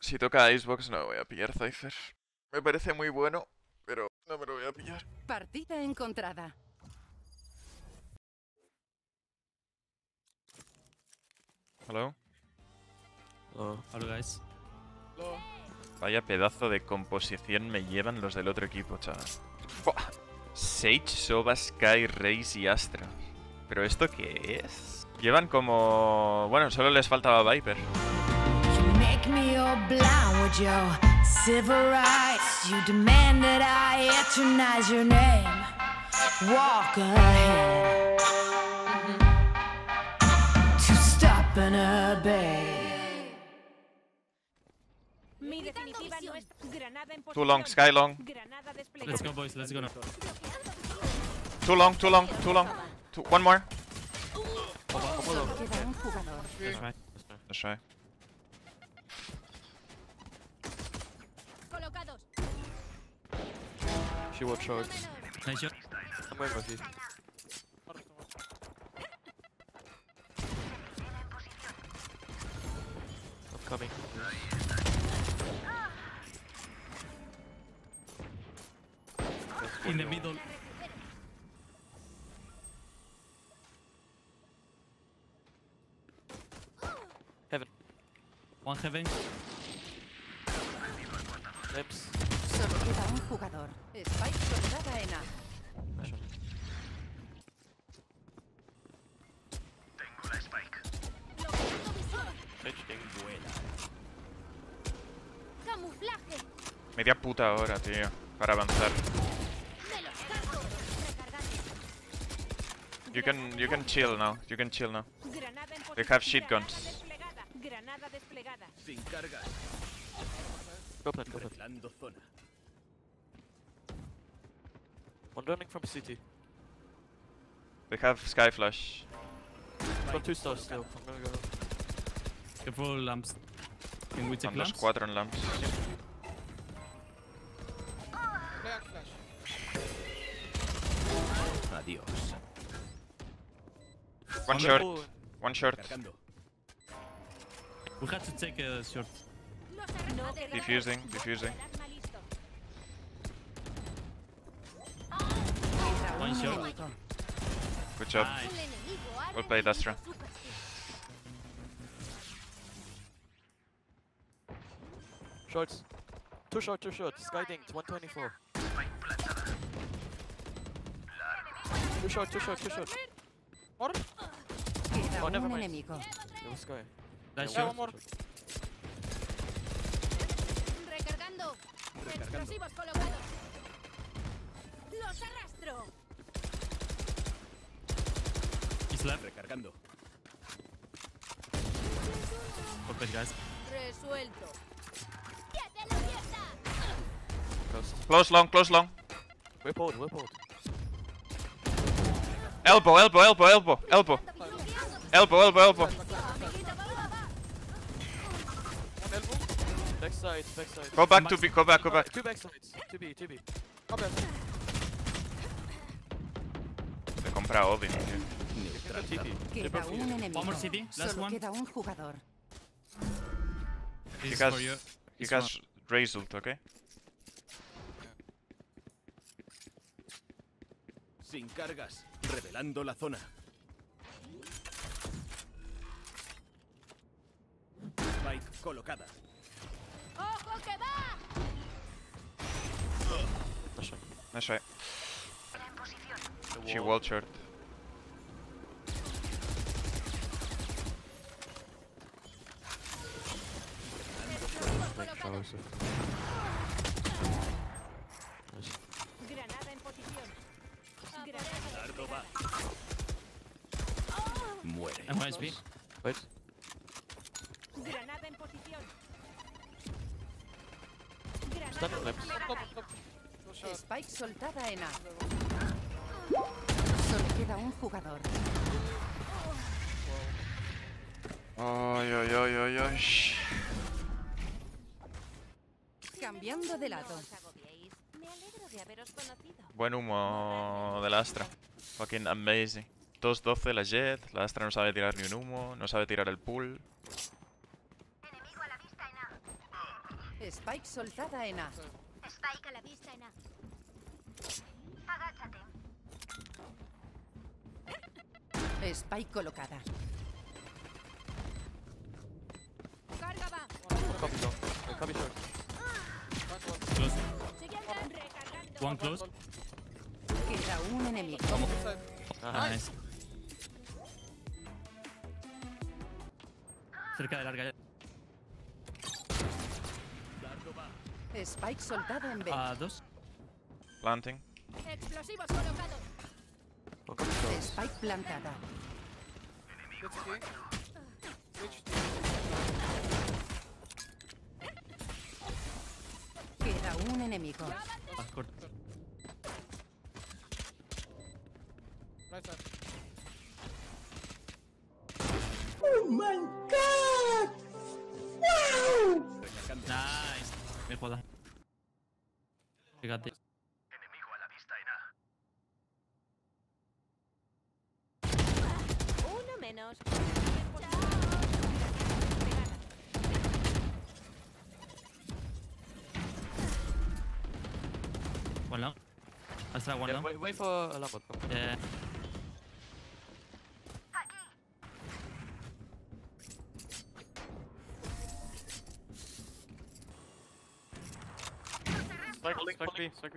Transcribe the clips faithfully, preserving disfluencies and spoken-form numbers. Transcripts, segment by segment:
Si toca Icebox no me voy a pillar Cypher. Me parece muy bueno, pero no me lo voy a pillar. Partida encontrada. Hello. Hello. Hello guys. Hello. Vaya pedazo de composición me llevan los del otro equipo, chaval. Sage, Soba, Sky, Raze y Astra. ¿Pero esto qué es? Llevan como... Bueno, solo les faltaba Viper. Mi definitiva no es granada en posición. Too long, Sky long. Let's go boys, let's go now. Too long, too long, too long. Too... One more. Let's try. Colocados. She was short. Nice shot. I'm going for this. I'm coming. In the middle. Heaven. One heaven. Reps. Solo queda un jugador. Spike soldada en A. Tengo la Spike. Camuflaje. Media puta ahora, tío. Para avanzar. You can you can chill now. You can chill now. We have shit guns. Go plant, go plant. One running from city. We have sky flash. Got two stars still. I'm gonna go. Careful lamps. Can we take lamps? Squadron lamps. Adiós. One short, one short. We had to take a short. Defusing, defusing. One short. Good job. Well played, Astra. Shorts. Two short, two short. Sky dinked, one twenty-four. Two short, two short, two short. More? Oh, never mind. It was Sky. Nice shot. One more. Recargando. Explosivos colocados. Los arrastro. Slap. Recargando. Perfect, guys. Resuelto. Close. Close long, close long. We're bored, we're bored. Elbow, elbow, elbow, elbow, elbow. Elbow, elbow, elbow. Backside, backside. Go back to B, go back, go back. Two backsides. two B, two B. Go back. Te he comprado Odin, tío. One more city, last one. He has, he has Raze ult, okay? Sin cargas. Revelando la zona. Spike colocada. ¡Ojo que va! No sé. No sé. She wall shirt. Granada en posición. Muere. Granada en posición. Spike soltada en A. Solo queda un jugador. Ay, ay, ay, ay, ay. Cambiando de lado. Me alegro de haberos conocido. Buen humo del Astra. Fucking amazing. dos doce la Jett, la Astra no sabe tirar ni un humo, no sabe tirar el pull. Spike soltada en A. Spike a la vista en A. Agáchate. Spike colocada. Carga va. Copy short. Copy short. Close. One close. Queda un enemigo. Ah, nice. Cerca de larga. Spike soltado en B. Ah, dos. Planting. Explosivos colocados. Spike plantada. Queda un enemigo. Más corto. Oh my god. Wow. Nice. Me jodas. Fíjate. Menos. One long. Astra one yeah, long. Wait, wait for a lot of people. Yeah. Spike, spike B, spike B.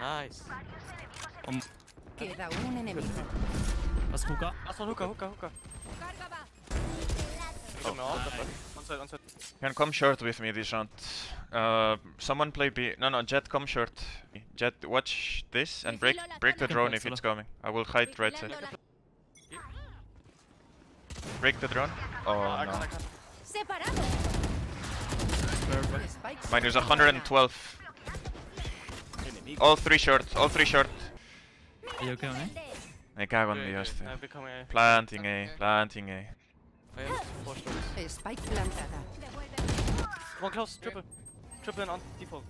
Nice. Um. Queda un enemigo. Has hookah? Has hookah, hookah, hookah. Oh, no, one side, one side. You can come short with me this round. Uh, someone play B. No, no, Jett, come short. Jett, watch this and break break the drone if it's coming. I will hide right side. Break the drone. Oh, no. Mine is one hundred twelve. All three short, all three short. Are you okay, man? Me cago en Dios, tío. Planting A, planting A. Spike plantada. One close, triple. Triple and on default.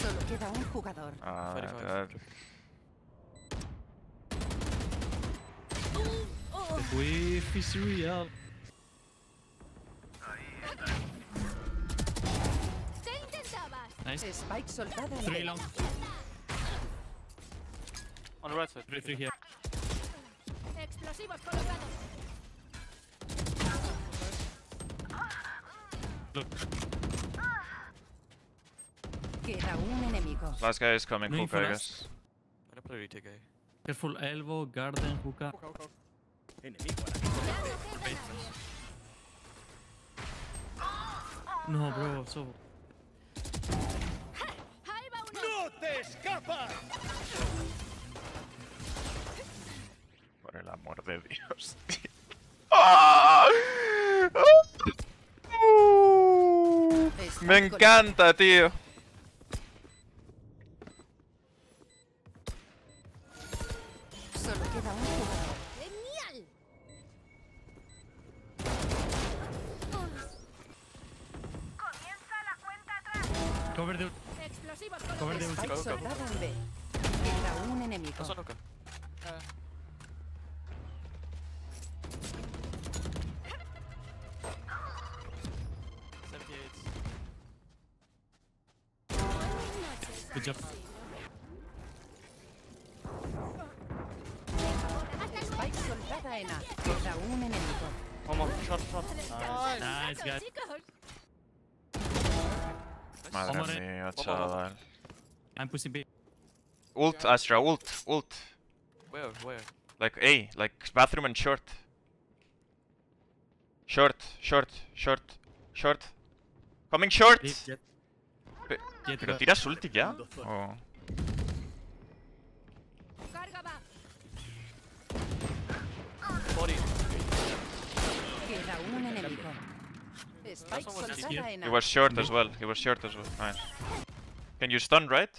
Solo queda un jugador. Ah, the wave is real. Nice. Spike soltada. Three long. On the right side, three, three here. Explosivos colocados. Look. Queda un enemigo. Last guy is coming, no hookah, I guess. I'm gonna play retake A. Careful elbow, garden, hookah. No, bro, so. No te escapas. Por el amor de Dios, tío. ¡Oh! Me encanta, tío. Solo queda un jugador. ¡Genial! Comienza la cuenta atrás. Cover de... Explosivos con cover de un chico. Queda un enemigo. Good job. Spike soltada en A. Queda un enemigo. Vamos, shot, shot. Nice, nice, guys. Madre mía, chaval. I'm pushing B. Ult, Astra, ult, ult. Where, where? Like A, like bathroom and short. Short, short, short, short. Coming short! ¿Pero tiras ulti ya? Oh. Queda un enemigo. Spike soltada en A. He was short as well. He was short as well. Nice. Can you stun, right?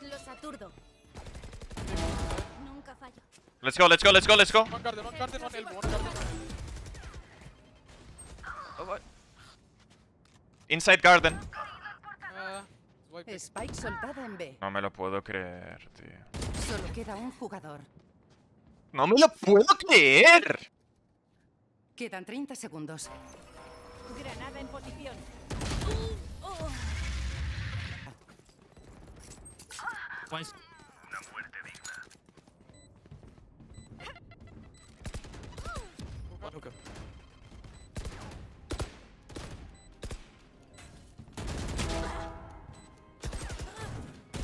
Lo saturdo. Nunca fallo. Let's go, let's go, let's go, let's go. One garden, one garden, one elbow, one garden. Oh, what? Inside garden. Uh, Spike soltada en B. No me lo puedo creer, tío. Solo queda un jugador. ¡No me lo puedo creer! Quedan treinta segundos. Granada en posición. Uh, oh. Pues... Una muerte digna.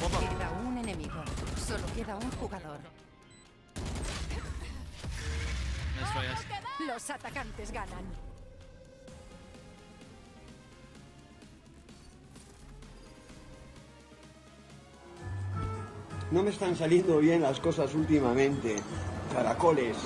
Okay. Queda un enemigo. Solo queda un jugador. Los atacantes ganan. No me están saliendo bien las cosas últimamente. Caracoles.